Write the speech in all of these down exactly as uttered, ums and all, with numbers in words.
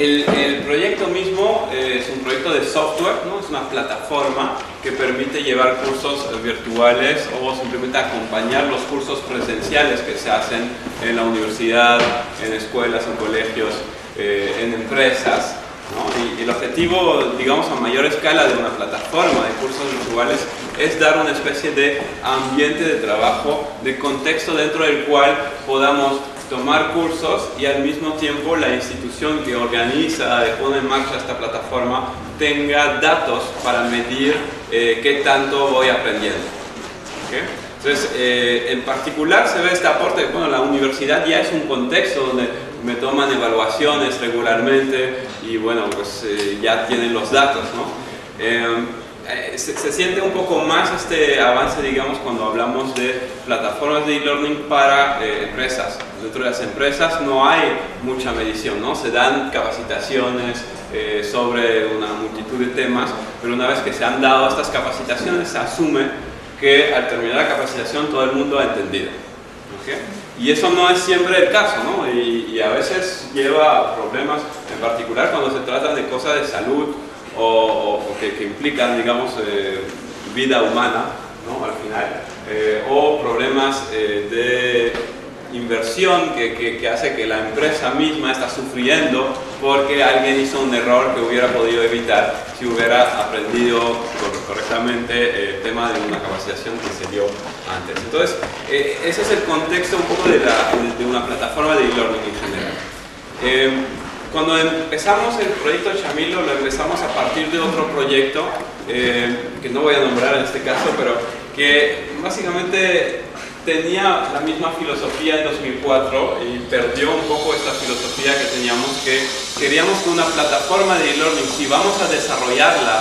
El, el proyecto mismo eh, es un proyecto de software, ¿no? Es una plataforma que permite llevar cursos virtuales o simplemente acompañar los cursos presenciales que se hacen en la universidad, en escuelas, en colegios, eh, en empresas, ¿no? Y, y el objetivo, digamos, a mayor escala de una plataforma de cursos virtuales es dar una especie de ambiente de trabajo, de contexto dentro del cual podamos tomar cursos y al mismo tiempo la institución que organiza, pone en marcha esta plataforma, tenga datos para medir eh, qué tanto voy aprendiendo. ¿Okay? Entonces, eh, en particular se ve este aporte, bueno, la universidad ya es un contexto donde me toman evaluaciones regularmente y bueno, pues eh, ya tienen los datos, ¿no? Eh, Se, se siente un poco más este avance, digamos, cuando hablamos de plataformas de e-learning para eh, empresas. Dentro de las empresas no hay mucha medición, ¿no? Se dan capacitaciones eh, sobre una multitud de temas, pero una vez que se han dado estas capacitaciones, se asume que al terminar la capacitación todo el mundo ha entendido. ¿Okay? Y eso no es siempre el caso, ¿no? Y, y a veces lleva a problemas, en particular cuando se trata de cosas de salud, o, o, o que, que implican, digamos, eh, vida humana, ¿no? Al final, eh, o problemas eh, de inversión que, que, que hace que la empresa misma está sufriendo porque alguien hizo un error que hubiera podido evitar si hubiera aprendido correctamente el tema de una capacitación que se dio antes. Entonces, eh, ese es el contexto un poco de, la, de una plataforma de e-learning en general. Eh, Cuando empezamos el proyecto Chamilo, lo empezamos a partir de otro proyecto, eh, que no voy a nombrar en este caso, pero que básicamente tenía la misma filosofía en dos mil cuatro y perdió un poco esta filosofía que teníamos, que queríamos que una plataforma de e-learning, si vamos a desarrollarla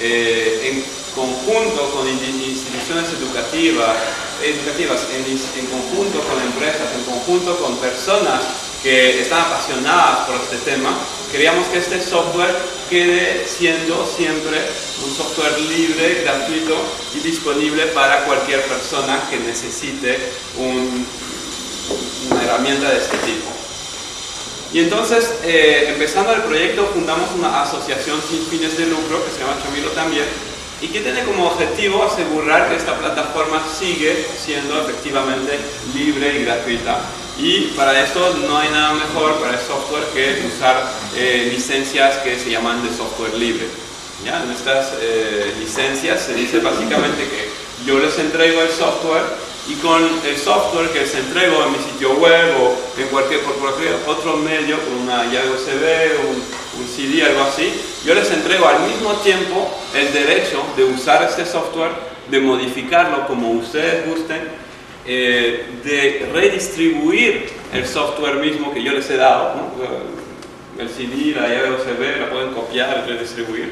eh, en conjunto con instituciones educativas, educativas en, en conjunto con empresas, en conjunto con personas que están apasionadas por este tema, queríamos que este software quede siendo siempre un software libre, gratuito y disponible para cualquier persona que necesite un, una herramienta de este tipo. Y entonces, eh, empezando el proyecto, fundamos una asociación sin fines de lucro que se llama Chamilo también, y que tiene como objetivo asegurar que esta plataforma sigue siendo efectivamente libre y gratuita. Y para esto no hay nada mejor para el software que usar eh, licencias que se llaman de software libre. ¿Ya? En estas eh, licencias se dice básicamente que yo les entrego el software y con el software que les entrego en mi sitio web o en cualquier, por cualquier otro medio, con una llave U S B, un, un C D, algo así, yo les entrego al mismo tiempo el derecho de usar este software, de modificarlo como ustedes gusten, Eh, de redistribuir el software mismo que yo les he dado, ¿no? El C D, la llave U S B, la pueden copiar, redistribuir,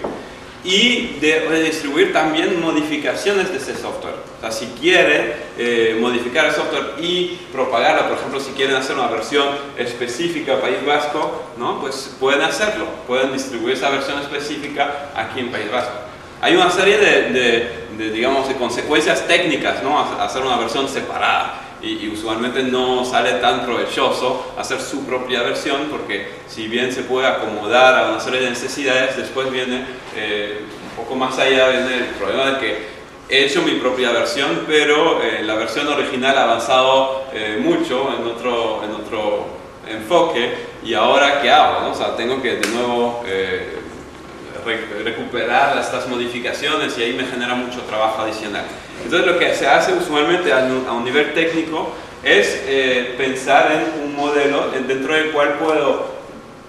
y de redistribuir también modificaciones de ese software. O sea, si quieren eh, modificar el software y propagarla, por ejemplo, si quieren hacer una versión específica País Vasco, ¿no? Pues pueden hacerlo, pueden distribuir esa versión específica aquí en País Vasco. Hay una serie de, de, de, digamos, de consecuencias técnicas, ¿no? Hacer una versión separada y, y usualmente no sale tan provechoso hacer su propia versión porque si bien se puede acomodar a una serie de necesidades, después viene eh, un poco más allá viene el problema de que he hecho mi propia versión, pero eh, la versión original ha avanzado eh, mucho en otro, en otro enfoque y ahora ¿qué hago? ¿No? O sea, tengo que de nuevo eh, recuperar estas modificaciones y ahí me genera mucho trabajo adicional. Entonces lo que se hace usualmente a un nivel técnico es eh, pensar en un modelo dentro del cual puedo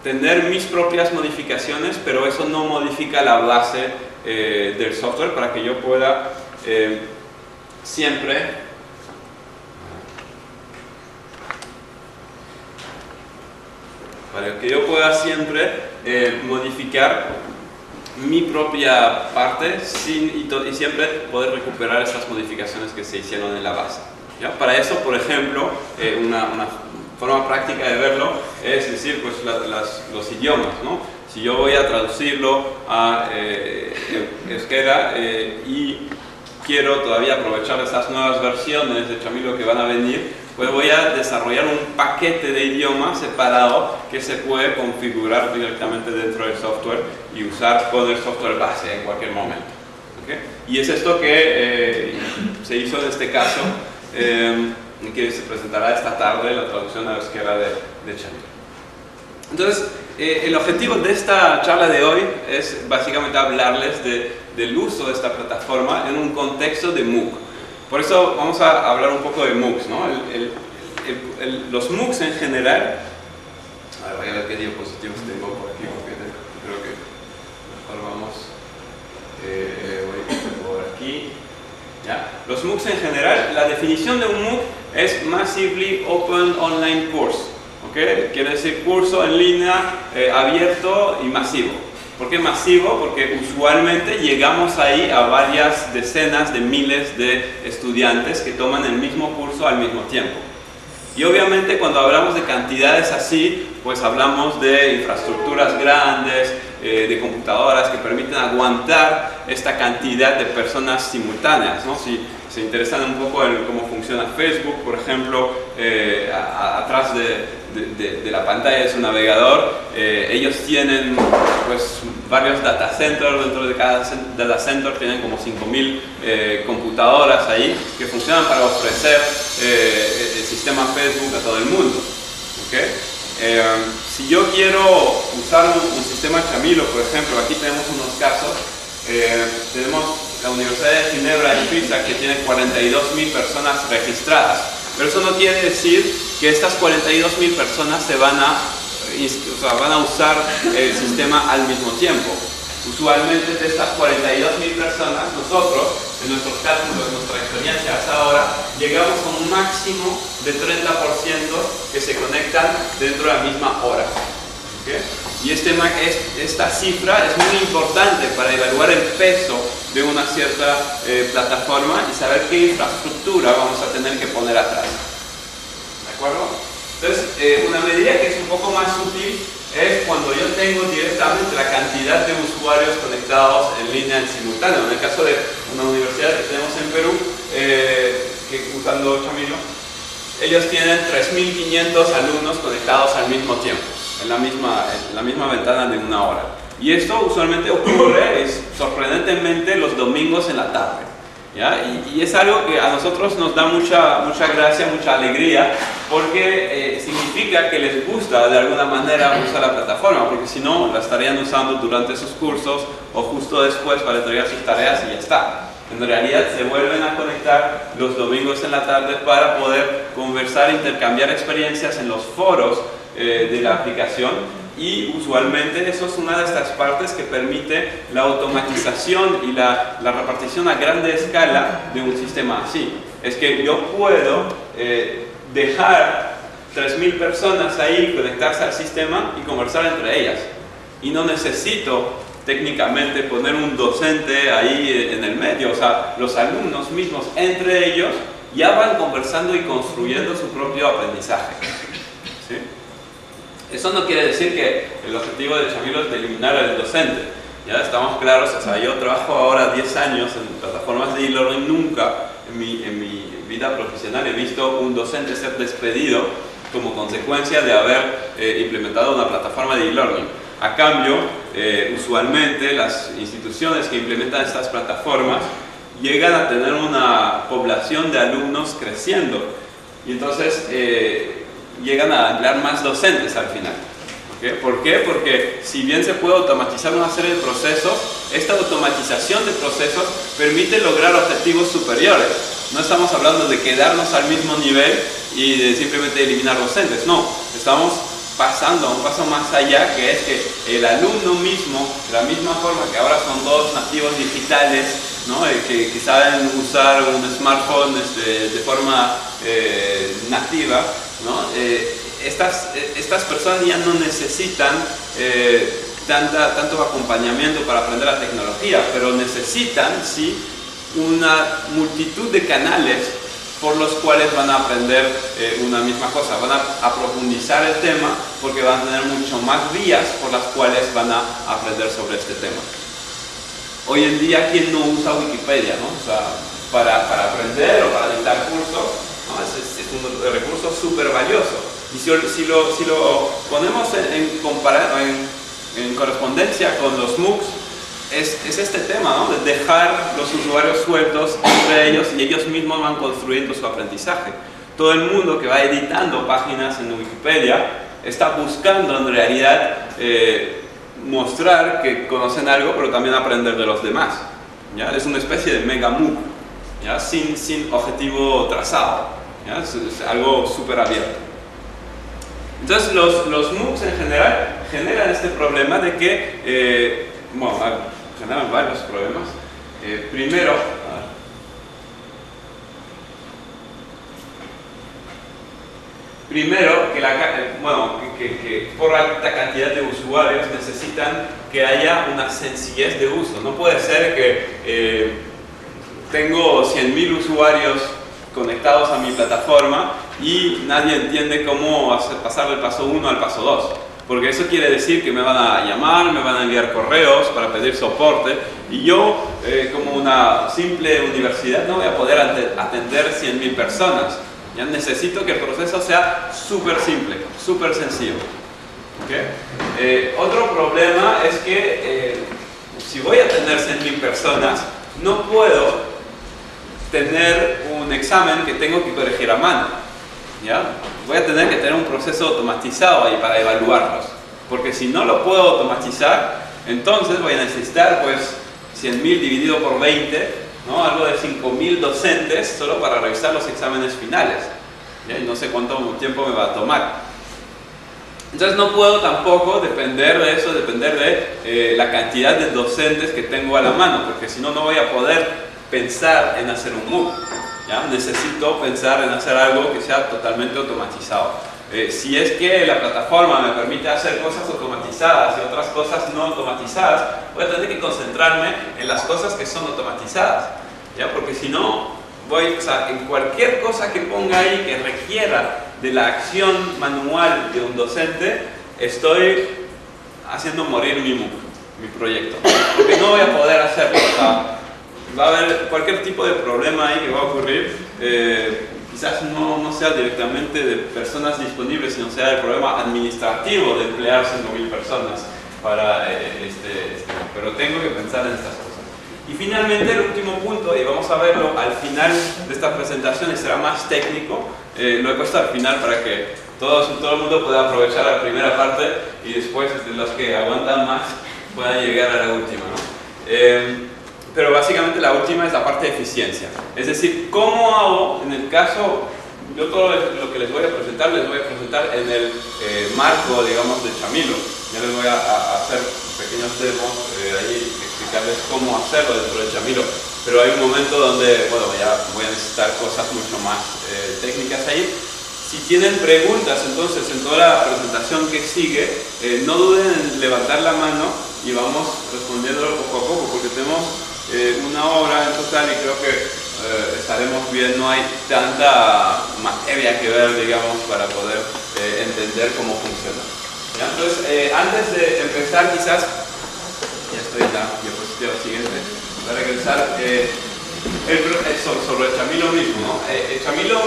tener mis propias modificaciones, pero eso no modifica la base eh, del software para que yo pueda eh, siempre para que yo pueda siempre eh, modificar mi propia parte sin, y, y siempre poder recuperar esas modificaciones que se hicieron en la base. ¿Ya? Para eso, por ejemplo, eh, una, una forma práctica de verlo es decir, pues la, las, los idiomas, ¿no? Si yo voy a traducirlo a eh, euskera eh, y quiero todavía aprovechar esas nuevas versiones de Chamilo que van a venir, pues voy a desarrollar un paquete de idiomas separado que se puede configurar directamente dentro del software y usar con el software base en cualquier momento. ¿Okay? Y es esto que eh, se hizo en este caso, eh, que se presentará esta tarde la traducción a euskera de, de Chamilo. Entonces, eh, el objetivo de esta charla de hoy es básicamente hablarles de, del uso de esta plataforma en un contexto de MOOC. Por eso vamos a hablar un poco de MOOCs, ¿no? El, el, el, el, los MOOCs en general... A ver, voy a ver qué diapositivos tengo por aquí, porque creo que mejor vamos... Eh, voy por aquí... ¿Ya? Los MOOCs en general, la definición de un MOOC es Massively Open Online Course. ¿Okay? Quiere decir curso en línea, eh, abierto y masivo. ¿Por qué masivo? Porque usualmente llegamos ahí a varias decenas de miles de estudiantes que toman el mismo curso al mismo tiempo. Y obviamente cuando hablamos de cantidades así, pues hablamos de infraestructuras grandes, eh, de computadoras que permiten aguantar esta cantidad de personas simultáneas, ¿no? Si se interesan un poco en cómo funciona Facebook, por ejemplo, eh, a, a, atrás de... De, de, de la pantalla de su navegador, eh, ellos tienen pues varios data centers. Dentro de cada data center tienen como cinco mil eh, computadoras ahí que funcionan para ofrecer eh, el sistema Facebook a todo el mundo. ¿Okay? Eh, si yo quiero usar un, un sistema Chamilo, por ejemplo, aquí tenemos unos casos. Eh, tenemos la Universidad de Ginebra en Suiza que tiene cuarenta y dos mil personas registradas. Pero eso no quiere decir que estas cuarenta y dos mil personas se van a, o sea, van a usar el sistema al mismo tiempo. Usualmente de estas cuarenta y dos mil personas, nosotros, en nuestros cálculos, en nuestra experiencia hasta ahora, llegamos a un máximo de treinta por ciento que se conectan dentro de la misma hora. ¿Okay? Y este, esta cifra es muy importante para evaluar el peso de una cierta eh, plataforma y saber qué infraestructura vamos a tener que poner atrás. ¿De acuerdo? Entonces, eh, una medida que es un poco más útil es cuando yo tengo directamente la cantidad de usuarios conectados en línea en simultáneo. En el caso de una universidad que tenemos en Perú, eh, que, usando Chamilo, ellos tienen tres mil quinientos alumnos conectados al mismo tiempo, en la misma, en la misma ventana de una hora. Y esto usualmente ocurre, es, sorprendentemente, los domingos en la tarde. ¿Ya? Y, y es algo que a nosotros nos da mucha, mucha gracia, mucha alegría, porque eh, significa que les gusta de alguna manera usar la plataforma, porque si no, la estarían usando durante sus cursos o justo después para entregar sus tareas y ya está. En realidad se vuelven a conectar los domingos en la tarde para poder conversar, intercambiar experiencias en los foros eh, de la aplicación. Y usualmente eso es una de estas partes que permite la automatización y la, la repartición a grande escala de un sistema así. Es que yo puedo eh, dejar tres mil personas ahí conectarse al sistema y conversar entre ellas. Y no necesito técnicamente poner un docente ahí en el medio. O sea, los alumnos mismos entre ellos ya van conversando y construyendo su propio aprendizaje. ¿Sí? Eso no quiere decir que el objetivo de Chamilo es de eliminar al docente. Ya estamos claros, o sea, yo trabajo ahora diez años en plataformas de e-learning, nunca en mi, en mi vida profesional he visto un docente ser despedido como consecuencia de haber eh, implementado una plataforma de e-learning. A cambio, eh, usualmente las instituciones que implementan estas plataformas llegan a tener una población de alumnos creciendo. Y entonces... Eh, llegan a anclar más docentes al final. ¿Okay? ¿Por qué? Porque si bien se puede automatizar una serie de procesos, esta automatización de procesos permite lograr objetivos superiores. No estamos hablando de quedarnos al mismo nivel y de simplemente eliminar docentes, no. Estamos pasando a un paso más allá, que es que el alumno mismo, de la misma forma que ahora son dos nativos digitales, ¿no? eh, que, que saben usar un smartphone de, de forma eh, nativa, ¿no? Eh, estas, estas personas ya no necesitan eh, tanta, tanto acompañamiento para aprender la tecnología, pero necesitan sí una multitud de canales por los cuales van a aprender eh, una misma cosa, van a, a profundizar el tema porque van a tener mucho más vías por las cuales van a aprender sobre este tema. Hoy en día, ¿quién no usa Wikipedia, no? O sea, para, para aprender o para dictar cursos, ¿no? es, es, un recurso súper valioso. Y si, si, lo, si lo ponemos en, en, en, en correspondencia con los MOOCs, es, es este tema, ¿no? De dejar los usuarios sueltos entre ellos y ellos mismos van construyendo su aprendizaje. Todo el mundo que va editando páginas en Wikipedia está buscando en realidad eh, mostrar que conocen algo, pero también aprender de los demás, ¿ya? Es una especie de mega MOOC, ¿ya? Sin, sin objetivo trazado, ¿ya? Es, es algo súper abierto. Entonces los, los MOOCs en general generan este problema de que, eh, bueno, generan varios problemas. Eh, primero, primero que, la, bueno, que, que por alta cantidad de usuarios necesitan que haya una sencillez de uso. No puede ser que eh, tengo cien mil usuarios conectados a mi plataforma y nadie entiende cómo hacer, pasar del paso uno al paso dos, porque eso quiere decir que me van a llamar, me van a enviar correos para pedir soporte y yo eh, como una simple universidad no voy a poder atender cien mil personas. Ya necesito que el proceso sea súper simple, súper sencillo, ¿okay? eh, Otro problema es que eh, si voy a atender cien mil personas no puedo tener un examen que tengo que corregir a mano, ¿ya? Voy a tener que tener un proceso automatizado ahí para evaluarlos, porque si no lo puedo automatizar, entonces voy a necesitar pues cien mil dividido por veinte, ¿no? Algo de cinco mil docentes solo para revisar los exámenes finales, ¿ya? Y no sé cuánto tiempo me va a tomar. Entonces no puedo tampoco depender de eso, depender de eh, la cantidad de docentes que tengo a la mano, porque si no, no voy a poder pensar en hacer un MOOC, ¿ya? Necesito pensar en hacer algo que sea totalmente automatizado. Eh, si es que la plataforma me permite hacer cosas automatizadas y otras cosas no automatizadas, voy a tener que concentrarme en las cosas que son automatizadas, ¿ya? Porque si no, voy, o sea, en cualquier cosa que ponga ahí que requiera de la acción manual de un docente, estoy haciendo morir mi MOOC, mi proyecto, porque no voy a poder hacerlo, o sea, va a haber cualquier tipo de problema ahí que va a ocurrir, eh, quizás no, no sea directamente de personas disponibles, sino sea el problema administrativo de emplear cinco mil personas para, eh, este, este, pero tengo que pensar en estas cosas. Y finalmente el último punto, y vamos a verlo al final de esta presentación, y será más técnico, eh, lo he puesto al final para que todos, todo el mundo pueda aprovechar la primera parte y después de los que aguantan más puedan llegar a la última, ¿no? Eh, Pero básicamente la última es la parte de eficiencia. Es decir, ¿cómo hago en el caso? Yo todo lo que les voy a presentar, les voy a presentar en el eh, marco, digamos, de Chamilo. Ya les voy a, a hacer pequeños demos, eh, ahí explicarles cómo hacerlo dentro de Chamilo. Pero hay un momento donde, bueno, ya voy a necesitar cosas mucho más eh, técnicas ahí. Si tienen preguntas, entonces, en toda la presentación que sigue, eh, no duden en levantar la mano y vamos respondiéndolo poco a poco, porque tenemos Eh, una hora en total y creo que eh, estaremos bien, no hay tanta materia que ver, digamos, para poder eh, entender cómo funciona, ¿ya? Entonces, eh, antes de empezar, quizás, ya estoy en la diapositiva siguiente, voy a regresar eh, el, el, sobre, sobre Chamilo mismo, ¿no? Eh, Chamilo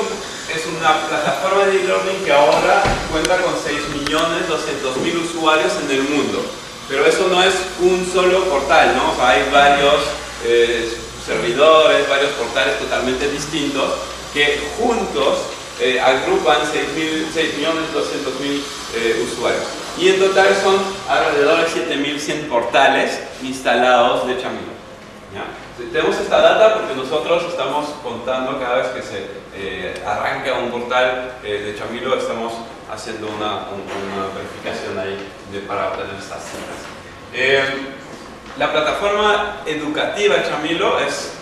es una plataforma de e-learning que ahora cuenta con seis millones doscientos mil usuarios en el mundo, pero eso no es un solo portal, ¿no? O sea, hay varios Eh, servidores, varios portales totalmente distintos que juntos eh, agrupan seis millones doscientos mil eh, usuarios, y en total son alrededor de siete mil cien portales instalados de Chamilo, ¿ya? Entonces, tenemos esta data porque nosotros estamos contando cada vez que se eh, arranca un portal eh, de Chamilo, estamos haciendo una, un, una verificación ahí de, para obtener estas cifras. Eh, La plataforma educativa Chamilo es,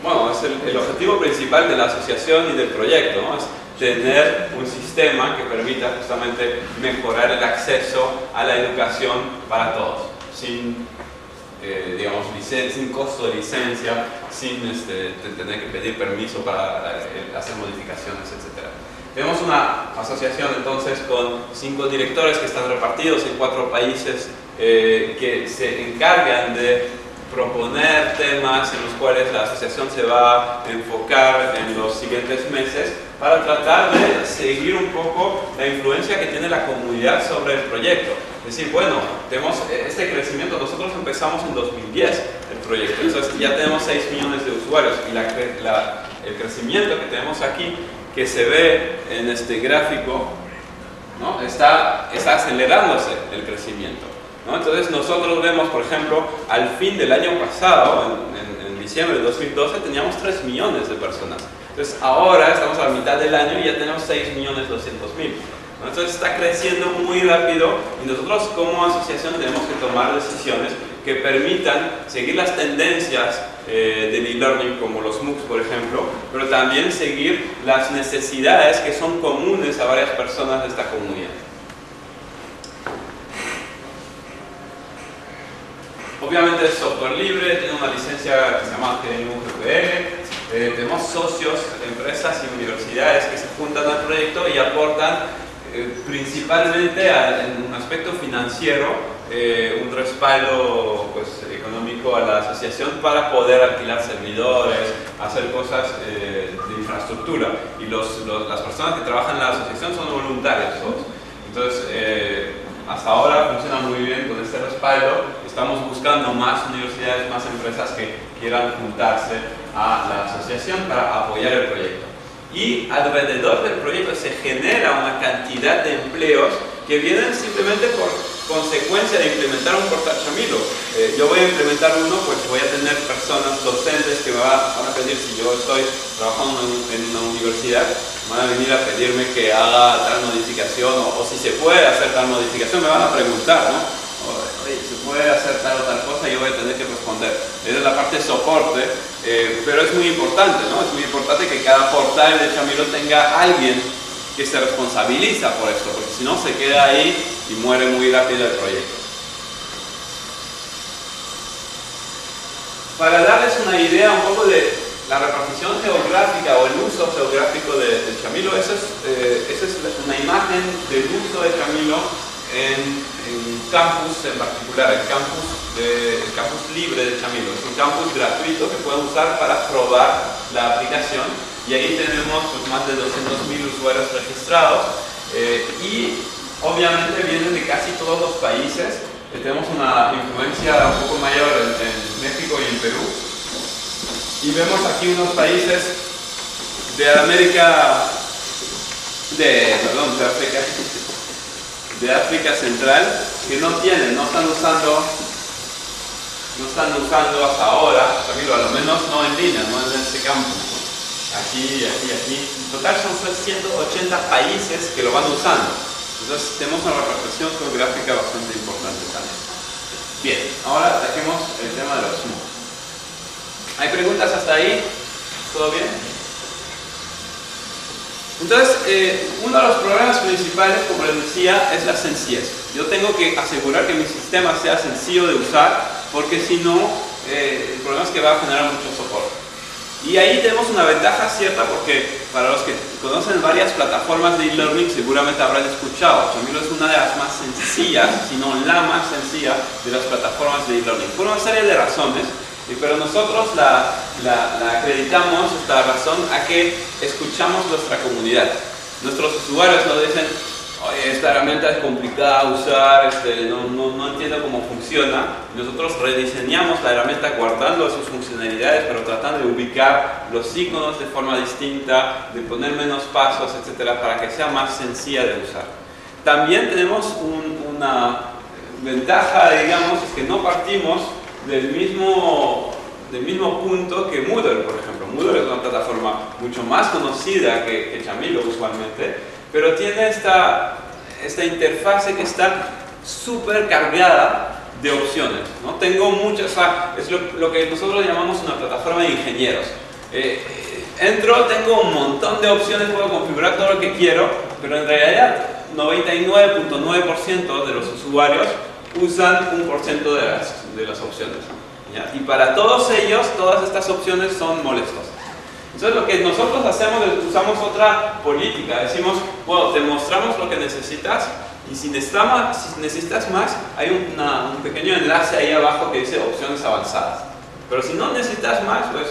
bueno, es el, el objetivo principal de la asociación y del proyecto, ¿no? Es tener un sistema que permita justamente mejorar el acceso a la educación para todos, sin, eh, digamos, sin costo de licencia, sin este, tener que pedir permiso para eh, hacer modificaciones, etcétera. Tenemos una asociación entonces con cinco directores que están repartidos en cuatro países eh, que se encargan de proponer temas en los cuales la asociación se va a enfocar en los siguientes meses para tratar de seguir un poco la influencia que tiene la comunidad sobre el proyecto. Es decir, bueno, tenemos este crecimiento, nosotros empezamos en dos mil diez el proyecto, entonces ya tenemos seis millones de usuarios y la, la, el crecimiento que tenemos aquí, que se ve en este gráfico, ¿no? está, está acelerándose el crecimiento, ¿no? Entonces nosotros vemos, por ejemplo, al fin del año pasado, en, en, en diciembre de dos mil doce, teníamos tres millones de personas. Entonces ahora estamos a la mitad del año y ya tenemos seis millones doscientos mil. ¿No? Entonces está creciendo muy rápido y nosotros como asociación tenemos que tomar decisiones que permitan seguir las tendencias eh, del e-learning, como los MOOCs, por ejemplo, pero también seguir las necesidades que son comunes a varias personas de esta comunidad. Obviamente es software libre, tiene una licencia que se llama G N U G P L. Eh, tenemos socios, empresas y universidades que se juntan al proyecto y aportan eh, principalmente a, en un aspecto financiero eh, un respaldo pues, económico a la asociación para poder alquilar servidores, hacer cosas eh, de infraestructura. Y los, los, las personas que trabajan en la asociación son voluntarios todos. Entonces, eh, hasta ahora funciona muy bien con este respaldo. Estamos buscando más universidades, más empresas que quieran juntarse a la asociación para apoyar el proyecto. Y alrededor del proyecto se genera una cantidad de empleos que vienen simplemente por consecuencia de implementar un portal Chamilo. Eh, yo voy a implementar uno, pues voy a tener personas docentes que me van a pedir, si yo estoy trabajando en, en una universidad, van a venir a pedirme que haga tal modificación o, o si se puede hacer tal modificación, me van a preguntar, ¿no? Oye, se puede hacer tal o tal cosa y yo voy a tener que responder. Esa es la parte de soporte, eh, pero es muy importante, ¿no? Es muy importante que cada portal de Chamilo tenga alguien que se responsabiliza por esto, porque si no se queda ahí y muere muy rápido el proyecto. Para darles una idea un poco de la repartición geográfica o el uso geográfico de, de Chamilo, esa es, eh, esa es una imagen del uso de Chamilo en, en campus en particular, el campus, de, el campus libre de Chamilo. Es un campus gratuito que pueden usar para probar la aplicación y ahí tenemos pues, más de doscientos mil usuarios registrados eh, y obviamente vienen de casi todos los países. Eh, tenemos una influencia un poco mayor en, en México y en Perú y vemos aquí unos países de América de, perdón, de África de África Central que no tienen, no están usando no están usando hasta ahora, Chamilo, a lo menos no en línea, no en este campo. Aquí, aquí, aquí. En total son ciento ochenta países que lo van usando. Entonces tenemos una repartición geográfica bastante importante también. Bien, ahora ataquemos el tema de los MOOCs. ¿Hay preguntas hasta ahí? ¿Todo bien? Entonces, eh, uno de los problemas principales, como les decía, es la sencillez. Yo tengo que asegurar que mi sistema sea sencillo de usar, porque si no, eh, el problema es que va a generar mucho soporte. Y ahí tenemos una ventaja cierta, porque para los que conocen varias plataformas de e-learning, seguramente habrán escuchado. Chamilo es una de las más sencillas, si no la más sencilla de las plataformas de e-learning, por una serie de razones. Pero nosotros la, la, la acreditamos, esta razón, a que escuchamos nuestra comunidad. Nuestros usuarios nos dicen, oye, esta herramienta es complicada de usar, este, no, no, no entiendo cómo funciona. Nosotros rediseñamos la herramienta guardando sus funcionalidades, pero tratando de ubicar los iconos de forma distinta, de poner menos pasos, etcétera, para que sea más sencilla de usar. También tenemos un, una ventaja, digamos, es que no partimos Del mismo, del mismo punto que Moodle, por ejemplo. Moodle es una plataforma mucho más conocida que, que Chamilo usualmente, pero tiene esta, esta interfase que está súper cargada de opciones, ¿no? Tengo muchas, o sea, es lo, lo que nosotros llamamos una plataforma de ingenieros. Eh, entro, tengo un montón de opciones, puedo configurar todo lo que quiero, pero en realidad noventa y nueve punto nueve por ciento de los usuarios usan un por ciento de las, de las opciones, ¿ya? Y para todos ellos, todas estas opciones son molestosas. Entonces lo que nosotros hacemos es usamos otra política, decimos, bueno, te mostramos lo que necesitas, Y si necesitas más, si necesitas más hay una, un pequeño enlace ahí abajo que dice opciones avanzadas. Pero si no necesitas más, pues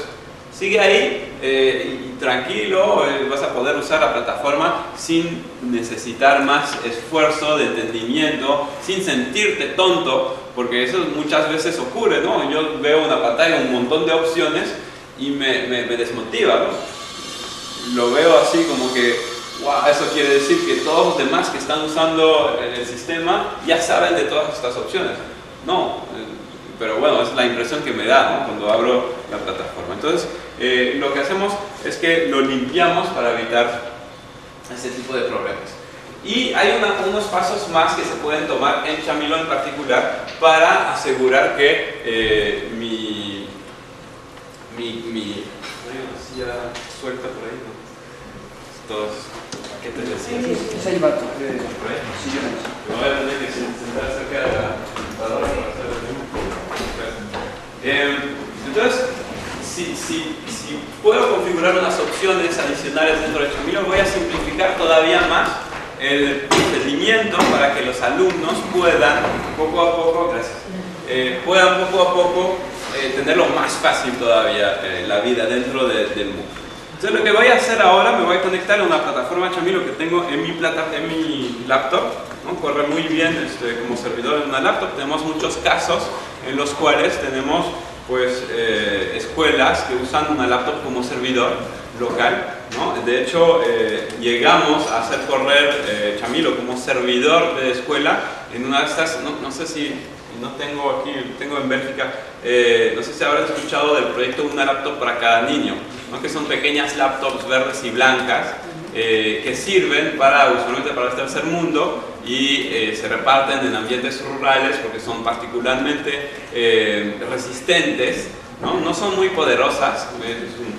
sigue ahí eh, y tranquilo, eh, vas a poder usar la plataforma sin necesitar más esfuerzo de entendimiento, sin sentirte tonto, porque eso muchas veces ocurre, ¿no? Yo veo una pantalla, un montón de opciones y me, me, me desmotiva, ¿no? Lo veo así como que... wow, eso quiere decir que todos los demás que están usando el sistema ya saben de todas estas opciones. No, pero bueno, es la impresión que me da, ¿no?, cuando abro la plataforma. Entonces, eh, lo que hacemos es que lo limpiamos para evitar este tipo de problemas. Y hay una, unos pasos más que se pueden tomar en Chamilo en particular para asegurar que eh, mi... mi... mi... hay una silla suelta por ahí, ¿no? Todos... ¿Qué te decías? Es el vato. Me voy a tener que sentar cerca de la computadora para hacer el mismo. Entonces, si, si, si puedo configurar unas opciones adicionales dentro de Chamilo, voy a simplificar todavía más el procedimiento para que los alumnos puedan poco a poco, gracias, eh, puedan poco a poco eh, tenerlo más fácil todavía eh, la vida dentro de, del MOOC. Entonces lo que voy a hacer ahora, me voy a conectar a una plataforma Chamilo que tengo en mi, plata, en mi laptop, ¿no? Corre muy bien este, como servidor en una laptop. Tenemos muchos casos en los cuales tenemos pues, eh, escuelas que usan una laptop como servidor local, ¿no? De hecho, eh, llegamos a hacer correr eh, Chamilo como servidor de escuela en una de estas, no, no sé si... no tengo aquí, tengo en Bélgica, eh, no sé si habrán escuchado del proyecto Una Laptop para Cada Niño, ¿no? Que son pequeñas laptops verdes y blancas eh, que sirven para, usualmente para el tercer mundo y eh, se reparten en ambientes rurales porque son particularmente eh, resistentes, ¿no? No son muy poderosas, es un,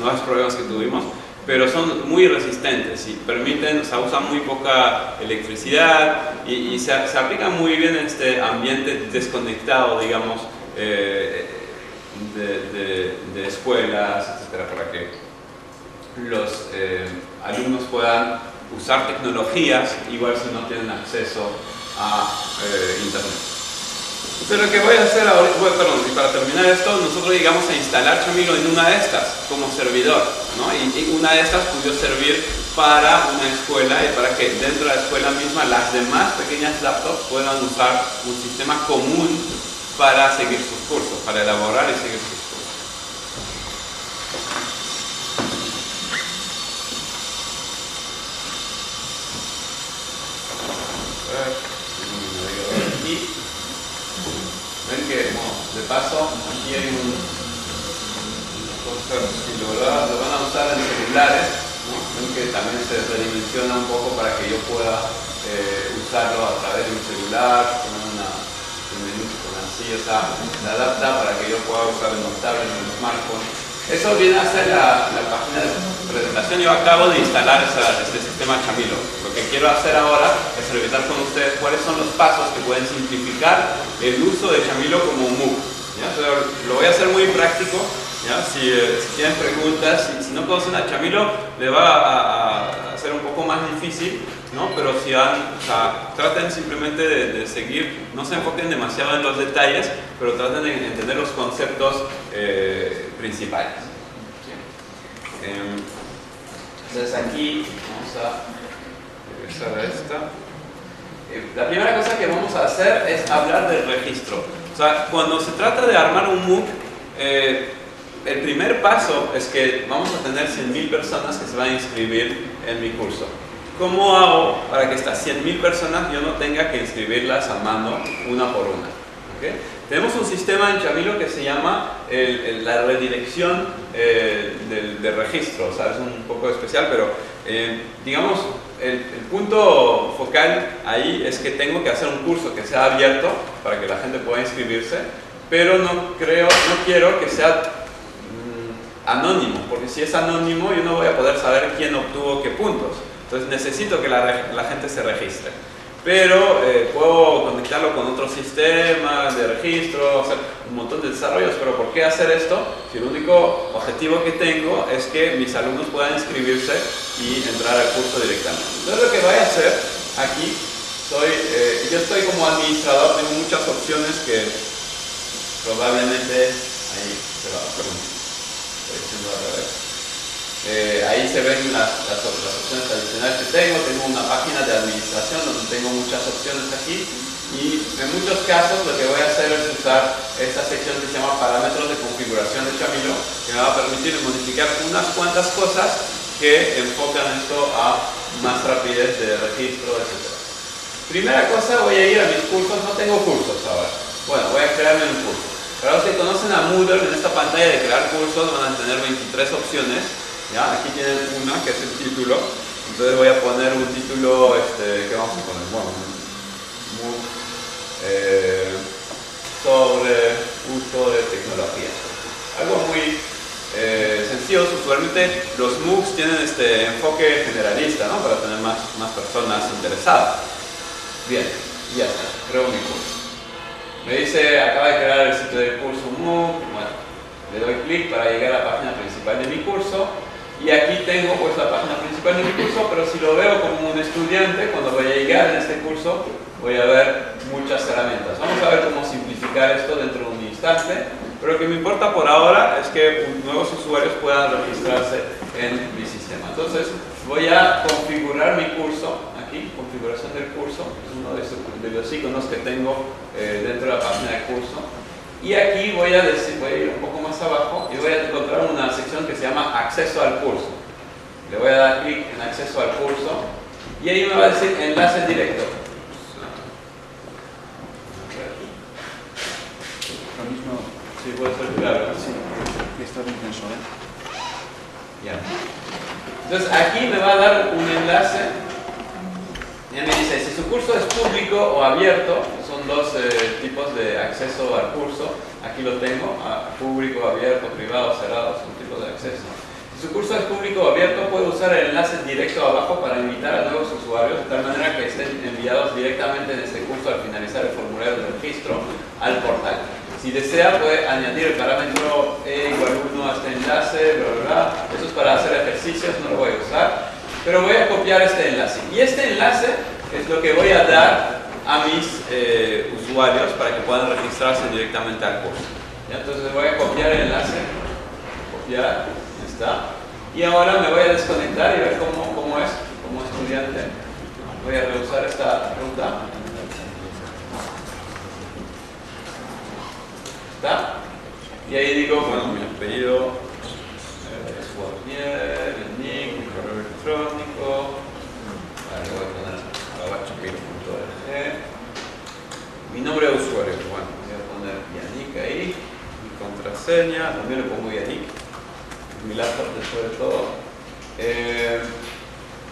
uno de los problemas que tuvimos, pero son muy resistentes y permiten, o sea, usan muy poca electricidad y, y se, se aplican muy bien en este ambiente desconectado, digamos, eh, de, de, de escuelas, etcétera, para que los eh, alumnos puedan usar tecnologías, igual si no tienen acceso a eh, internet. Pero lo que voy a hacer ahora, bueno, perdón, y para terminar esto, nosotros llegamos a instalar Chamilo en una de estas como servidor, ¿no? Y, y una de estas pudo servir para una escuela y para que dentro de la escuela misma las demás pequeñas laptops puedan usar un sistema común para seguir sus cursos, para elaborar y seguir sus cursos. Paso, aquí hay un software, si lo, lo van a usar en celulares, ¿no? Que también se redimensiona un poco para que yo pueda eh, usarlo a través de un celular, con una, un menú con así, o sea, se adapta para que yo pueda usar en un tablet, en un smartphone. Eso viene a ser la, la página de presentación. Yo acabo de instalar esa, este sistema Chamilo. Lo que quiero hacer ahora es revisar con ustedes cuáles son los pasos que pueden simplificar el uso de Chamilo como un MOOC. ¿Ya? Lo voy a hacer muy práctico, ¿ya? Si, eh, si tienen preguntas, si, si no conocen a Chamilo, le va a, a, a ser un poco más difícil, ¿no? Pero si han, o sea, traten simplemente de, de seguir, no se enfoquen demasiado en los detalles, pero traten de entender los conceptos eh, principales. ¿Sí? Eh, entonces aquí vamos a regresar a esta. Eh, la primera cosa que vamos a hacer es hablar del registro. O sea, cuando se trata de armar un MOOC, eh, el primer paso es que vamos a tener cien mil personas que se van a inscribir en mi curso. ¿Cómo hago para que estas cien mil personas yo no tenga que inscribirlas a mano una por una? ¿Okay? Tenemos un sistema en Chamilo que se llama el, el, la redirección eh, del, del registro. O sea, es un poco especial, pero eh, digamos, el, el punto focal ahí es que tengo que hacer un curso que sea abierto para que la gente pueda inscribirse, pero no creo, no quiero que sea mm, anónimo, porque si es anónimo yo no voy a poder saber quién obtuvo qué puntos. Entonces necesito que la, la gente se registre, pero eh, puedo conectarlo con otros sistemas de registro, hacer un montón de desarrollos, pero ¿por qué hacer esto si el único objetivo que tengo es que mis alumnos puedan inscribirse y entrar al curso directamente? Entonces lo que voy a hacer aquí Soy, eh, yo estoy como administrador de muchas opciones que probablemente ahí se va, perdón, estoy diciendo al revés. Eh, ahí se ven las, las, las opciones tradicionales que tengo. Tengo una página de administración donde tengo muchas opciones aquí, y en muchos casos lo que voy a hacer es usar esta sección que se llama parámetros de configuración de Chamilo, que me va a permitir modificar unas cuantas cosas que enfocan esto a más rapidez de registro, etcétera. Primera cosa, voy a ir a mis cursos. No tengo cursos ahora. Bueno, voy a crearme un curso. Para los que conocen a Moodle, en esta pantalla de crear cursos van a tener veintitrés opciones. ¿Ya? Aquí tienen una que es el título. Entonces voy a poner un título, este, ¿qué vamos a poner? Bueno, MOOC eh, sobre uso de tecnología. Algo muy eh, sencillo. Usualmente los MOOCs tienen este enfoque generalista, ¿no? Para tener más, más personas interesadas. Bien, ya está, creo mi curso. Me dice, acaba de crear el sitio del curso MOOC. Bueno, le doy clic para llegar a la página principal de mi curso. Y aquí tengo pues la página principal de mi curso, pero si lo veo como un estudiante, cuando voy a llegar en este curso, voy a ver muchas herramientas. Vamos a ver cómo simplificar esto dentro de un instante. Pero lo que me importa por ahora es que nuevos usuarios puedan registrarse en mi sistema. Entonces, voy a configurar mi curso. Aquí, configuración del curso, es uno de, esos, de los iconos que tengo eh, dentro de la página de curso. Y aquí voy a, decir, voy a ir un poco más abajo y voy a encontrar una sección que se llama acceso al curso. Le voy a dar clic en acceso al curso y ahí me va a decir enlace directo. Lo mismo. Sí, puede ser claro. Sí, está bien intenso, ¿eh? Ya. Entonces aquí me va a dar un enlace. Y me dice, si su curso es público o abierto, son dos eh, tipos de acceso al curso. Aquí lo tengo, a público, abierto, privado, cerrado, son tipos de acceso. Si su curso es público o abierto, puede usar el enlace directo abajo para invitar a nuevos usuarios, de tal manera que estén enviados directamente en este curso al finalizar el formulario de registro al portal. Si desea, puede añadir el parámetro E igual uno a este enlace, bla, bla, bla. Eso es para hacer ejercicios, no lo voy a usar. Pero voy a copiar este enlace. Y este enlace es lo que voy a dar a mis eh, usuarios para que puedan registrarse directamente al curso. ¿Ya? Entonces voy a copiar el enlace. Copiar. Ahí está. Y ahora me voy a desconectar y ver cómo, cómo es como estudiante. Voy a rehusar esta ruta. ¿Está? Y ahí digo, bueno, mi apellido eh, es Guarnier, el nick, mi correo electrónico. Vale, voy a poner mi nombre de usuario. Bueno, voy a poner Yannick ahí, mi contraseña, también le pongo Yannick, mi laptop después de todo. Eh,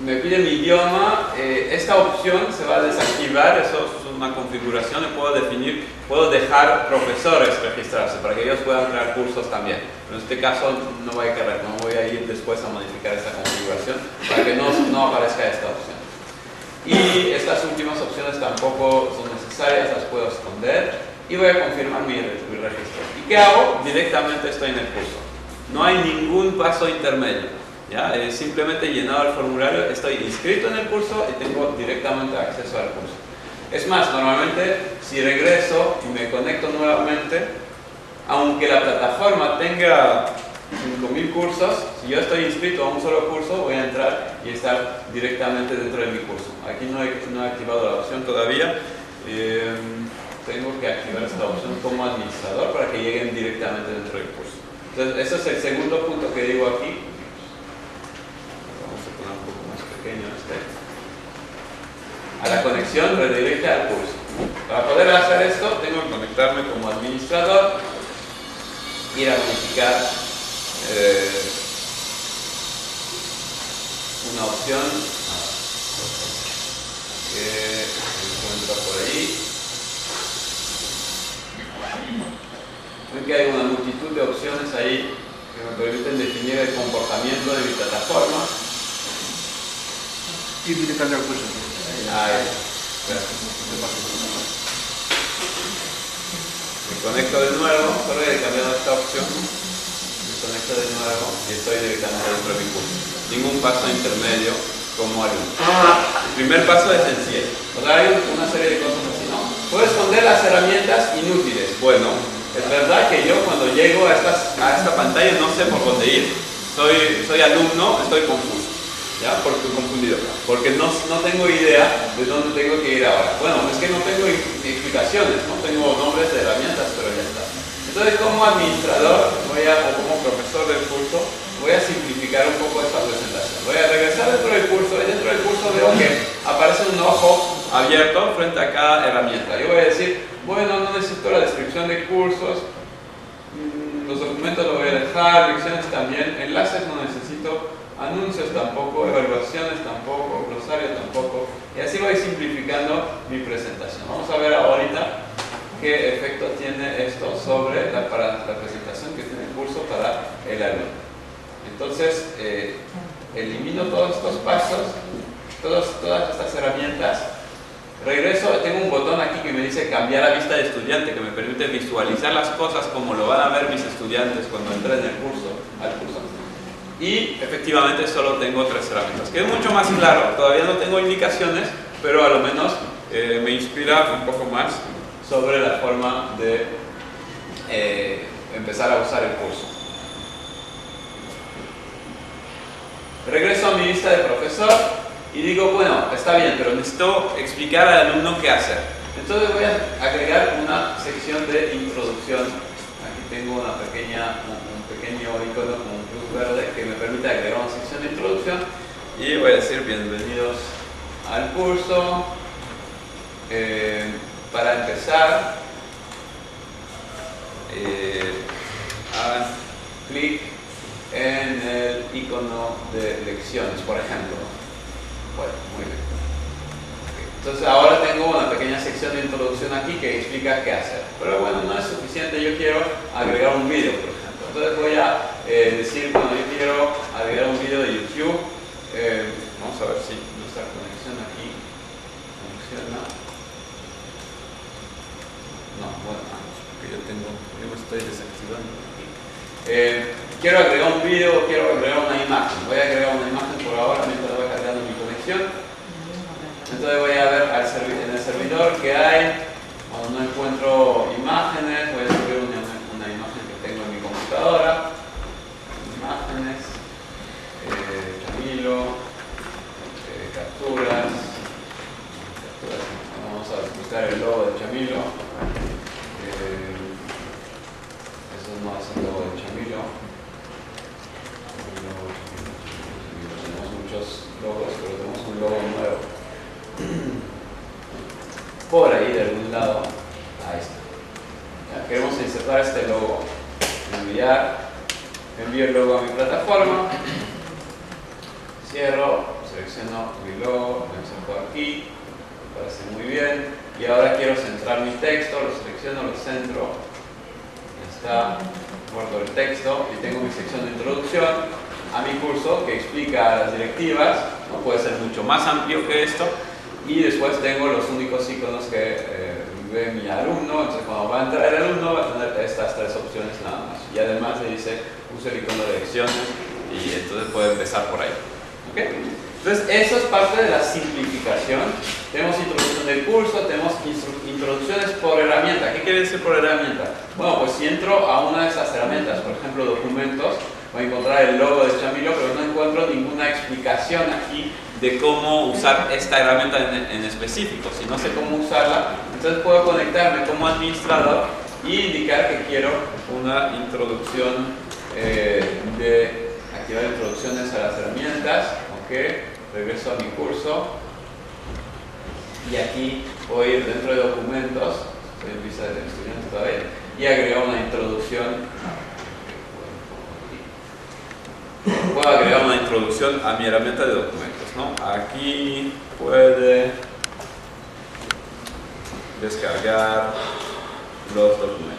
me pide mi idioma. Eh, esta opción se va a desactivar, eso es una configuración, y puedo definir, puedo dejar profesores registrarse para que ellos puedan crear cursos también. Pero en este caso no voy a querer, no voy a ir después a modificar esta configuración para que no, no aparezca esta opción. Y estas últimas opciones tampoco son necesarias, las puedo esconder. Y voy a confirmar mi, mi registro. ¿Y qué hago? Directamente estoy en el curso. No hay ningún paso intermedio. ¿Ya? Eh, simplemente he llenado el formulario, estoy inscrito en el curso y tengo directamente acceso al curso. Es más, normalmente si regreso y me conecto nuevamente, aunque la plataforma tenga cinco mil cursos, si yo estoy inscrito a un solo curso, voy a entrar y estar directamente dentro de mi curso. Aquí no he, no he activado la opción todavía. Eh, tengo que activar esta opción como administrador para que lleguen directamente dentro del curso. Entonces, ese es el segundo punto que digo aquí. Vamos a poner un poco más pequeño este. A la conexión redirecta al curso. Para poder hacer esto, tengo que conectarme como administrador, ir a modificar Eh, una opción que encuentro por ahí. Ven que hay una multitud de opciones ahí que me permiten definir el comportamiento de mi plataforma. Y directamente al curso. Me conecto de nuevo, solo he cambiado esta opción. Conecto de nuevo y estoy directamente dentro de mi curso. Ningún paso intermedio como alumno. El primer paso es el C I E. Horarios, una serie de cosas así, ¿no? Puedes poner las herramientas inútiles. Bueno, es verdad que yo cuando llego a, estas, a esta pantalla no sé por dónde ir. Soy, soy alumno, estoy confuso. ¿Ya? Porque confundido. Porque no, no tengo idea de dónde tengo que ir ahora. Bueno, es que no tengo explicaciones, no tengo nombres de herramientas, pero ya está. Entonces, como administrador voy a, o como profesor del curso, voy a simplificar un poco esta presentación. Voy a regresar dentro del curso y dentro del curso veo que aparece un ojo abierto frente a cada herramienta. Yo voy a decir, bueno, no necesito la descripción de cursos, los documentos los voy a dejar, lecciones también, enlaces no necesito, anuncios tampoco, evaluaciones tampoco, glosario tampoco, y así voy simplificando mi presentación. Vamos a ver ahorita qué efecto tiene esto sobre la, para la presentación que tiene el curso para el alumno. Entonces, eh, elimino todos estos pasos, todos, todas estas herramientas, regreso, tengo un botón aquí que me dice cambiar a vista de estudiante, que me permite visualizar las cosas como lo van a ver mis estudiantes cuando entren al curso, al curso. Y efectivamente solo tengo tres herramientas, que es mucho más claro, todavía no tengo indicaciones, pero a lo menos eh, me inspira un poco más sobre la forma de eh, empezar a usar el curso. Regreso a mi lista de profesor y digo, bueno, está bien, pero necesito explicar al alumno qué hacer. Entonces voy a agregar una sección de introducción. Aquí tengo una pequeña, un pequeño icono con un plus verde que me permite agregar una sección de introducción. Y voy a decir, bienvenidos al curso. Eh, para empezar, eh, hagan clic en el icono de lecciones, por ejemplo. Bueno, muy bien. Entonces ahora tengo una pequeña sección de introducción aquí que explica qué hacer. Pero bueno, no es suficiente, yo quiero agregar un vídeo, por ejemplo. Entonces voy a eh, decir, bueno, yo quiero agregar un vídeo de YouTube. Eh, vamos a ver si nuestra conexión aquí funciona. No, bueno, porque yo tengo, yo me estoy desactivando aquí. Eh, Quiero agregar un vídeo, quiero agregar una imagen. Voy a agregar una imagen por ahora mientras voy cargando mi conexión. Entonces voy a ver al en el servidor que hay. Cuando no encuentro imágenes, voy a subir una, una imagen que tengo en mi computadora. Imágenes, eh, Camilo, eh, capturas. capturas. Vamos a buscar el logo de Chamilo. Eh, eso no es el logo de Chamilo. Logos, pero tenemos un logo nuevo por ahí de algún lado. Ahí está. Ya, queremos insertar este logo. Enviar, envío el logo a mi plataforma. Cierro, selecciono mi logo, lo inserto aquí. Me parece muy bien. Y ahora quiero centrar mi texto, lo selecciono, lo centro. Está, guardo el texto y tengo mi sección de introducción a mi curso que explica las directivas, no puede ser mucho más amplio que esto, y después tengo los únicos iconos que eh, ve mi alumno. Entonces cuando va a entrar el alumno va a tener estas tres opciones nada más, y además le dice usa el icono de lecciones y entonces puede empezar por ahí. ¿Okay? Entonces eso es parte de la simplificación. Tenemos introducción del curso, tenemos introducciones por herramienta. ¿Qué quiere decir por herramienta? Bueno, pues si entro a una de esas herramientas, por ejemplo documentos, voy a encontrar el logo de Chamilo, pero no encuentro ninguna explicación aquí de cómo usar esta herramienta en, en específico. Si no sé cómo usarla, entonces puedo conectarme como administrador y indicar que quiero una introducción eh, de activar introducciones a las herramientas. Ok, regreso a mi curso y aquí voy a ir dentro de documentos, estoy en vista de estudiante todavía, y agregar una introducción. Puedo agregar una introducción a mi herramienta de documentos, ¿no? Aquí puede descargar los documentos.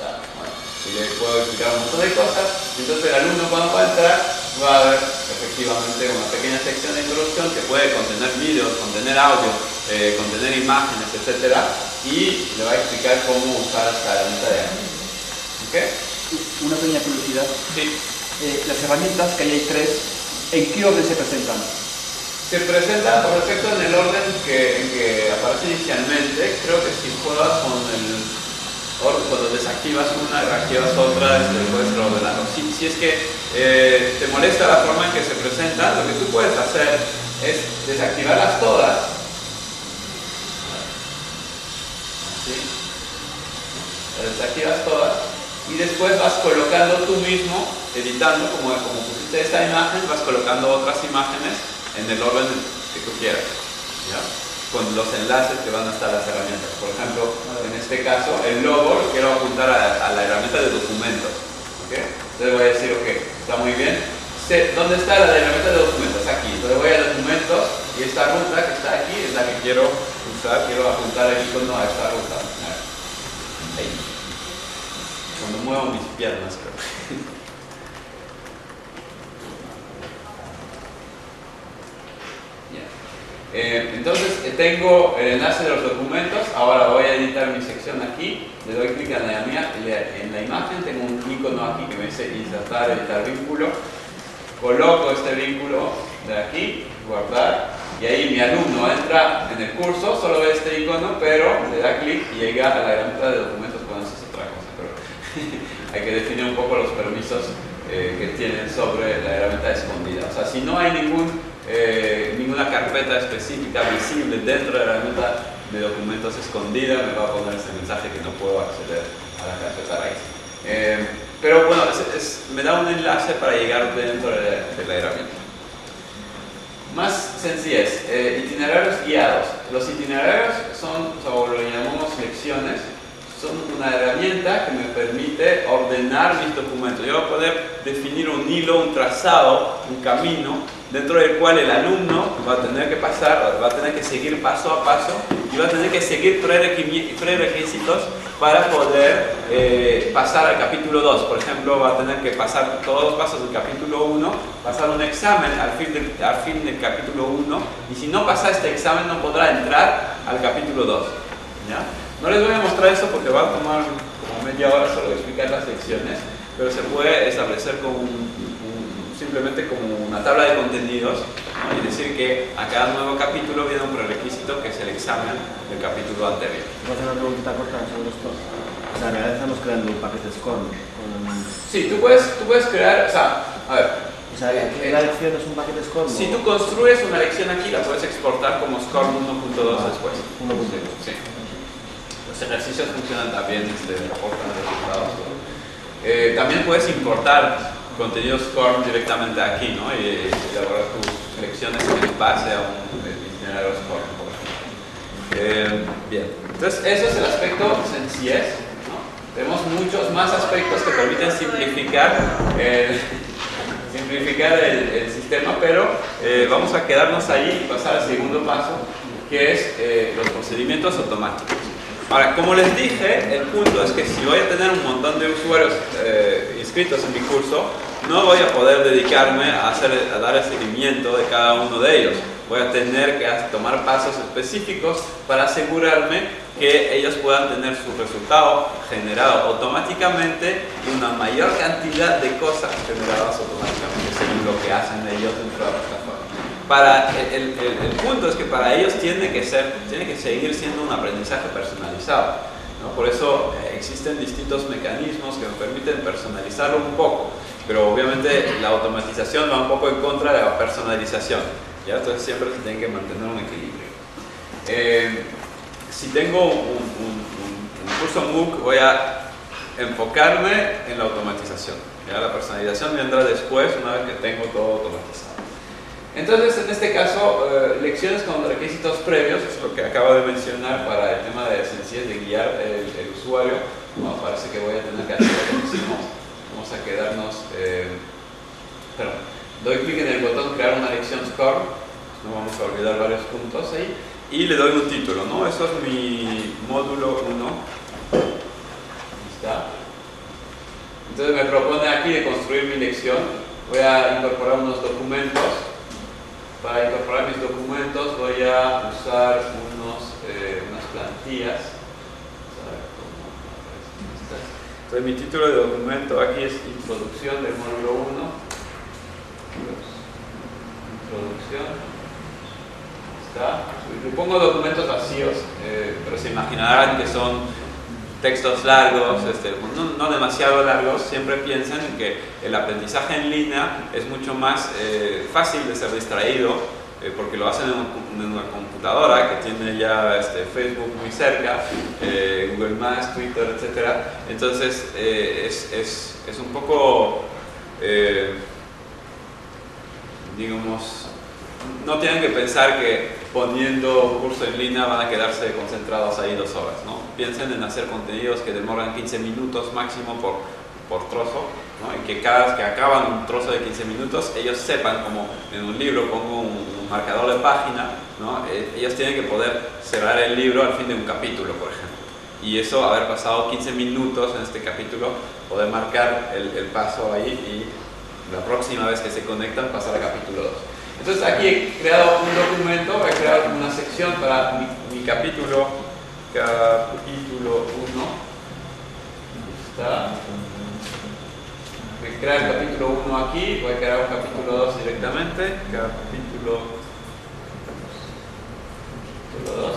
Bueno, y le puedo explicar un montón de cosas. Entonces el alumno cuando va a entrar va a ver efectivamente una pequeña sección de introducción que puede contener vídeos, contener audio, eh, contener imágenes, etcétera. Y le va a explicar cómo usar esta herramienta de herramientas. ¿Ok? Una pequeña curiosidad. Sí. Eh, las herramientas, que ahí hay tres, ¿en qué orden se presentan? se presenta por defecto en el orden que, que aparece inicialmente. Creo que si juegas con el orden, cuando desactivas una, reactivas otra, este, puedes reordenarlo. Si, si es que eh, te molesta la forma en que se presenta, lo que tú puedes hacer es desactivarlas todas. ¿Sí? Las desactivas todas y después vas colocando tú mismo, editando, como, como pusiste esta imagen, vas colocando otras imágenes en el orden que tú quieras, ¿ya? Con los enlaces que van hasta las herramientas. Por ejemplo, en este caso, el logo lo quiero apuntar a, a la herramienta de documentos, ¿okay? Entonces voy a decir, ok, está muy bien. Sé, ¿dónde está la herramienta de documentos? Aquí. Entonces voy a documentos y esta ruta que está aquí es la que quiero usar. Quiero apuntar el icono a esta ruta. Ahí. Cuando muevo mis piernas, creo. Eh, entonces eh, tengo el enlace de los documentos. Ahora voy a editar mi sección aquí. Le doy clic en la, mía, le, en la imagen. Tengo un icono aquí que me dice insertar, editar vínculo. Coloco este vínculo de aquí, guardar. Y ahí mi alumno entra en el curso, solo ve este icono, pero le da clic y llega a la herramienta de documentos. Bueno, eso es otra cosa, pero hay que definir un poco los permisos eh, que tienen sobre la herramienta escondida. O sea, si no hay ningún Eh, ninguna carpeta específica visible dentro de la herramienta de documentos escondida, me va a poner ese mensaje que no puedo acceder a la carpeta raíz. Eh, pero bueno, es, es, me da un enlace para llegar dentro de la, de la herramienta. Más sencillez, eh, itinerarios guiados. Los itinerarios son, o lo llamamos lecciones, son una herramienta que me permite ordenar mis documentos. Yo voy a poder definir un hilo, un trazado, un camino, dentro del cual el alumno va a tener que pasar, va a tener que seguir paso a paso y va a tener que seguir prerequisitos para poder eh, pasar al capítulo dos. Por ejemplo, va a tener que pasar todos los pasos del capítulo uno, pasar un examen al fin del, al fin del capítulo uno, y si no pasa este examen no podrá entrar al capítulo dos. ¿Ya? No les voy a mostrar eso porque va a tomar como media hora solo explicar las lecciones, pero se puede establecer con un simplemente como una tabla de contenidos, ¿no? Y decir que a cada nuevo capítulo viene un prerequisito que es el examen del capítulo anterior. Voy a hacer una preguntita corta sobre esto. O sea, en realidad estamos creando un paquete SCORM. Sí, tú puedes, tú puedes crear, o sea, a ver. O sea, ¿la lección es un paquete SCORM? Si tú construyes una lección aquí, la puedes exportar como SCORM uno punto dos después. uno punto dos. Sí. Los ejercicios funcionan también, este, reportan resultados. Eh, también puedes importar contenido SCORM directamente aquí, ¿no? Y elaborar tus selecciones en base a un diccionario SCORM, por ejemplo. Eh, bien, entonces eso es el aspecto sencillez, ¿no? Tenemos muchos más aspectos que permiten simplificar el, simplificar el, el sistema, pero eh, vamos a quedarnos ahí y pasar al segundo paso, que es eh, los procedimientos automáticos. Ahora, como les dije, el punto es que si voy a tener un montón de usuarios eh, inscritos en mi curso, no voy a poder dedicarme a, hacer, a dar el seguimiento de cada uno de ellos. Voy a tener que tomar pasos específicos para asegurarme que ellos puedan tener su resultado generado automáticamente y una mayor cantidad de cosas generadas automáticamente según lo que hacen ellos dentro de la plataforma. Para el, el, el punto es que para ellos tiene que, ser, tiene que seguir siendo un aprendizaje personalizado, ¿no? Por eso eh, existen distintos mecanismos que me permiten personalizarlo un poco, pero obviamente la automatización va un poco en contra de la personalización, ¿ya? Entonces siempre se tiene que mantener un equilibrio. Eh, si tengo un, un, un, un curso MOOC, voy a enfocarme en la automatización, ¿ya? La personalización vendrá después, una vez que tengo todo automatizado. Entonces, en este caso, eh, lecciones con requisitos previos, es lo que acabo de mencionar para el tema de sencillez de guiar el, el usuario. Bueno, parece que voy a tener que hacer lo que hicimos. Vamos a quedarnos... Eh, perdón, doy clic en el botón crear una lección SCORM. No vamos a olvidar varios puntos ahí. Y le doy un título, ¿no? Eso es mi módulo uno. Ahí está. Entonces me propone aquí de construir mi lección. Voy a incorporar unos documentos. Para incorporar mis documentos voy a usar unos, eh, unas plantillas. Entonces mi título de documento aquí es Introducción del módulo uno. Introducción. ¿Ya? Pongo documentos vacíos, eh, pero se imaginarán que son textos largos, este, no, no demasiado largos. Siempre piensan que el aprendizaje en línea es mucho más eh, fácil de ser distraído, eh, porque lo hacen en, en una computadora que tiene ya este, Facebook muy cerca, eh, Google Maps, Twitter, etcétera. Entonces eh, es, es, es un poco, eh, digamos, no tienen que pensar que poniendo curso en línea van a quedarse concentrados ahí dos horas, ¿no? Piensen en hacer contenidos que demoran quince minutos máximo por, por trozo, ¿no? Y que cada vez que acaban un trozo de quince minutos, ellos sepan, como en un libro pongo un, un marcador de página, ¿no? Eh, ellos tienen que poder cerrar el libro al fin de un capítulo, por ejemplo. Y eso, haber pasado quince minutos en este capítulo, poder marcar el, el paso ahí y la próxima vez que se conectan pasar al capítulo dos. Entonces aquí he creado un documento, he creado una sección para mi, mi capítulo, capítulo uno. ¿Está? Voy a crear el capítulo uno aquí, voy a crear un capítulo dos directamente, capítulo, capítulo dos.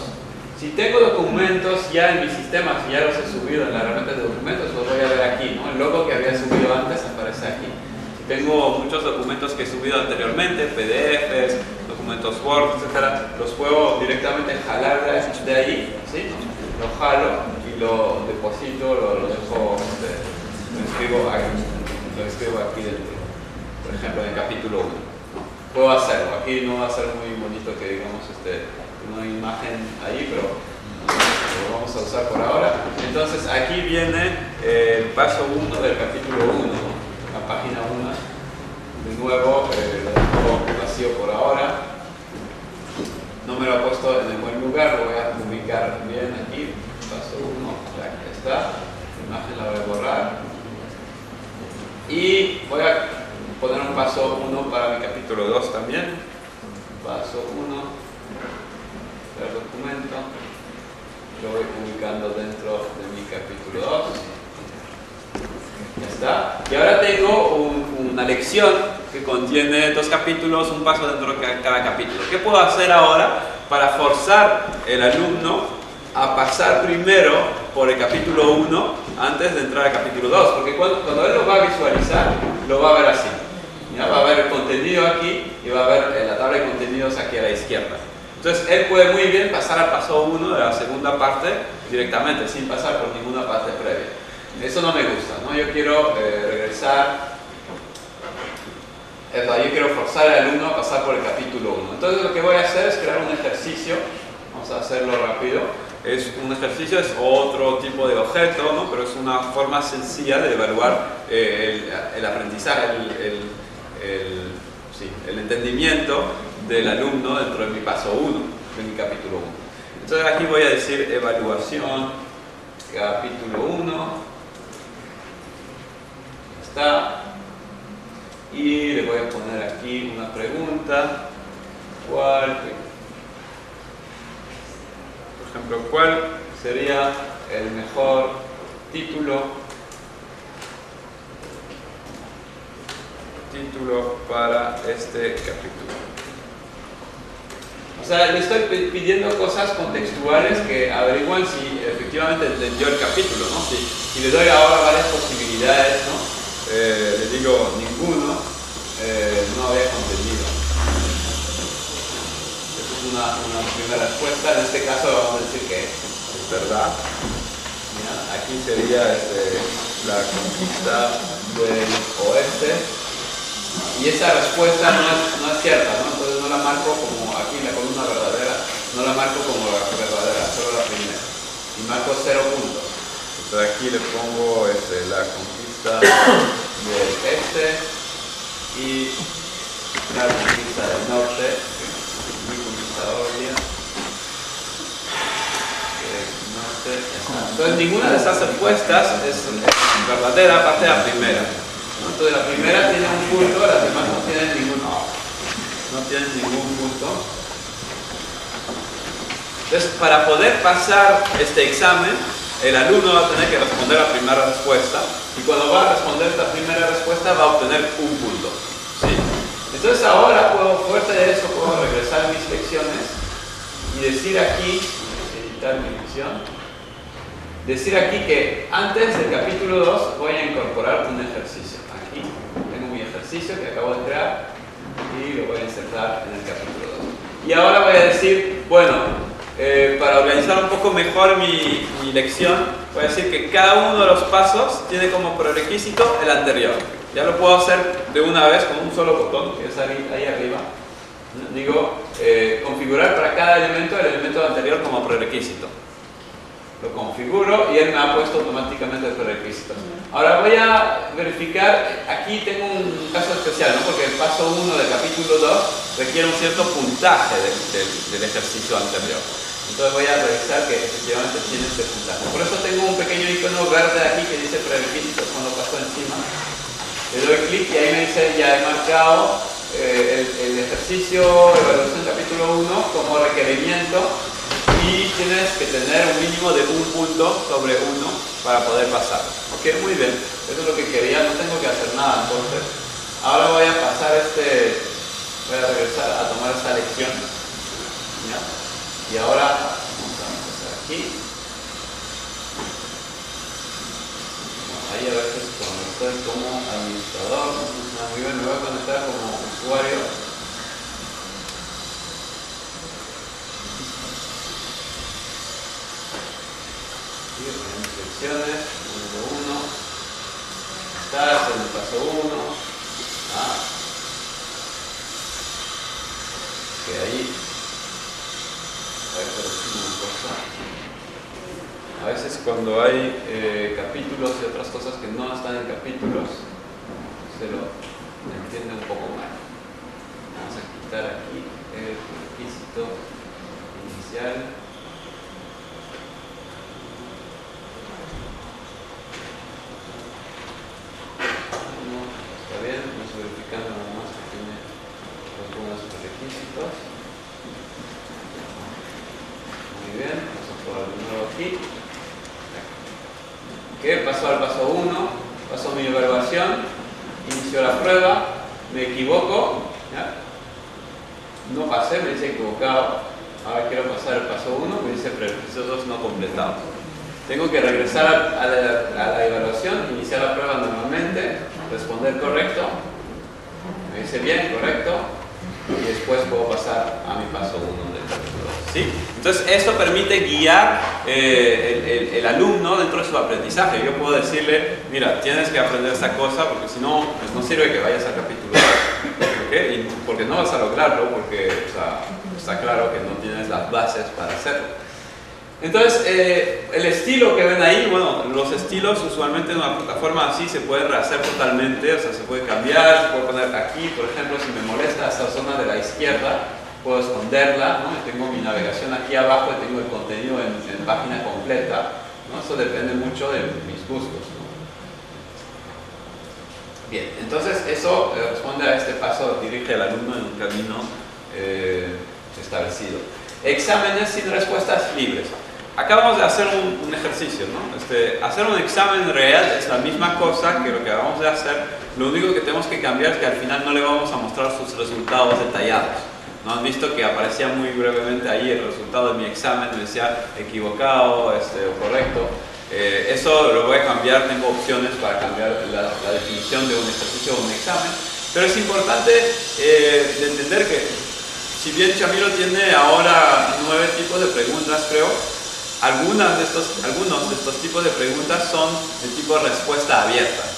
Si tengo documentos ya en mi sistema, si ya los he subido en la herramienta de documentos, los voy a ver aquí, ¿no? El logo que había subido antes aparece aquí. Tengo muchos documentos que he subido anteriormente, P D Fs, documentos Word, etcétera. Los puedo directamente jalar de ahí, ¿sí? Lo jalo y lo deposito, lo, lo dejo, lo escribo aquí, lo escribo aquí dentro, por ejemplo, en el capítulo uno. Puedo hacerlo, aquí no va a ser muy bonito que digamos este, una imagen ahí, pero lo vamos a usar por ahora. Entonces aquí viene el paso uno del capítulo uno. Página uno, de nuevo, eh, lo dejo vacío por ahora, no me lo he puesto en el buen lugar, lo voy a ubicar bien aquí, paso uno, ya que está, la imagen la voy a borrar, y voy a poner un paso uno para mi capítulo dos también, paso uno, el documento, lo voy ubicando dentro de mi capítulo dos. Ya está. Y ahora tengo un, una lección que contiene dos capítulos, un paso dentro de cada capítulo. ¿Qué puedo hacer ahora para forzar el alumno a pasar primero por el capítulo uno antes de entrar al capítulo dos? Porque cuando, cuando él lo va a visualizar, lo va a ver así. ¿Ya? Va a ver el contenido aquí y va a ver la tabla de contenidos aquí a la izquierda. Entonces él puede muy bien pasar al paso uno de la segunda parte directamente, sin pasar por ninguna parte previa. Eso no me gusta, ¿no? Yo quiero eh, regresar, es verdad, yo quiero forzar al alumno a pasar por el capítulo uno. Entonces lo que voy a hacer es crear un ejercicio, vamos a hacerlo rápido. Es un ejercicio, es otro tipo de objeto, ¿no? Pero es una forma sencilla de evaluar eh, el, el aprendizaje, el, el, el, sí, el entendimiento del alumno dentro de mi paso uno, de mi capítulo uno. Entonces aquí voy a decir evaluación, capítulo uno. Y le voy a poner aquí una pregunta, ¿cuál, por ejemplo, cuál sería el mejor título, título para este capítulo? O sea, le estoy pidiendo cosas contextuales que averiguan si efectivamente entendió el capítulo, ¿no? Si, si le doy ahora varias posibilidades, ¿no? Eh, le digo ninguno, eh, no había contenido. Esa es una, una primera respuesta. En este caso vamos a decir que es verdad. Mira, aquí sería este, la conquista del oeste, y esa respuesta no es, no es cierta, ¿no? Entonces no la marco como aquí en la columna verdadera, no la marco como la verdadera, solo la primera, y marco cero puntos. Entonces aquí le pongo este, la conquista del este y la conquista del norte, muy conquistadora, norte. Entonces ninguna de esas respuestas es verdadera aparte de la primera. Entonces la primera tiene un punto, las demás no tienen ninguno, no tienen ningún punto. Entonces para poder pasar este examen, el alumno va a tener que responder la primera respuesta, y cuando va a responder esta primera respuesta va a obtener un punto, ¿sí? Entonces ahora puedo, fuerte de eso, puedo regresar a mis lecciones y decir aquí, editar mi edición, decir aquí que antes del capítulo dos voy a incorporar un ejercicio. Aquí tengo mi ejercicio que acabo de crear y lo voy a insertar en el capítulo dos. Y ahora voy a decir, bueno, eh, para organizar un poco mejor mi, mi lección, voy a decir que cada uno de los pasos tiene como prerequisito el anterior. Ya lo puedo hacer de una vez con un solo botón que es ahí, ahí arriba. Digo, eh, configurar para cada elemento el elemento anterior como prerequisito. Lo configuro y él me ha puesto automáticamente el prerequisito. Ahora voy a verificar, aquí tengo un caso especial, ¿no? Porque el paso uno del capítulo dos requiere un cierto puntaje del, del, del ejercicio anterior. Entonces voy a revisar que efectivamente tiene este puntaje. Por eso tengo un pequeño icono verde aquí que dice prerequisitos cuando paso encima. Le doy clic y ahí me dice ya he marcado. El, el ejercicio evaluación capítulo uno como requerimiento y tienes que tener un mínimo de un punto sobre uno para poder pasar. Ok, muy bien, eso es lo que quería, no tengo que hacer nada entonces. Ahora voy a pasar este, voy a regresar a tomar esta lección. ¿Ya? Y ahora vamos a empezar aquí. Ahí a veces cuando estoy como administrador, no funciona muy bien, me voy a conectar como usuario. Y tenemos secciones, número uno. Estás en el paso uno. Ah. Que ahí. A veces cuando hay eh, capítulos y otras cosas que no están en capítulos, se lo entiende un poco mal. Vamos a quitar aquí el requisito inicial. No, está bien, vamos verificando nada más que tiene algunos requisitos. Muy bien, vamos a probar de nuevo aquí. Paso al paso uno, paso mi evaluación, inicio la prueba, me equivoco, ¿ya? No pasé, me dice equivocado, ahora quiero pasar al paso uno, me dice prerequisitos dos no completados. Tengo que regresar a la, a la evaluación, iniciar la prueba normalmente, responder correcto, me dice bien, correcto, y después puedo pasar a mi paso uno. ¿Sí? Entonces esto permite guiar eh, el, el, el alumno dentro de su aprendizaje. Yo puedo decirle, mira, tienes que aprender esta cosa porque si no, pues no sirve que vayas al capítulo dos, ¿okay? Y porque no vas a lograrlo, porque o sea, está claro que no tienes las bases para hacerlo. Entonces, eh, el estilo que ven ahí, bueno, los estilos usualmente en una plataforma así se pueden rehacer totalmente, o sea, se puede cambiar, se puede poner aquí, por ejemplo, si me molesta esta zona de la izquierda, puedo esconderla, ¿no? Tengo mi navegación aquí abajo y tengo el contenido en, en página completa, ¿no? Eso depende mucho de mis gustos, ¿no? Bien, entonces eso responde a este paso, dirige al alumno en un camino eh, establecido. Exámenes sin respuestas libres. Acabamos de hacer un, un ejercicio, ¿no? Este, hacer un examen real es la misma cosa que lo que acabamos de hacer, lo único que tenemos que cambiar es que al final no le vamos a mostrar sus resultados detallados. ¿No han visto que aparecía muy brevemente ahí el resultado de mi examen? Me decía equivocado, este, o correcto. Eh, eso lo voy a cambiar, tengo opciones para cambiar la, la definición de un ejercicio o un examen. Pero es importante eh, de entender que, si bien Chamilo tiene ahora nueve tipos de preguntas, creo, algunas de estos, algunos de estos tipos de preguntas son de tipo respuesta abierta.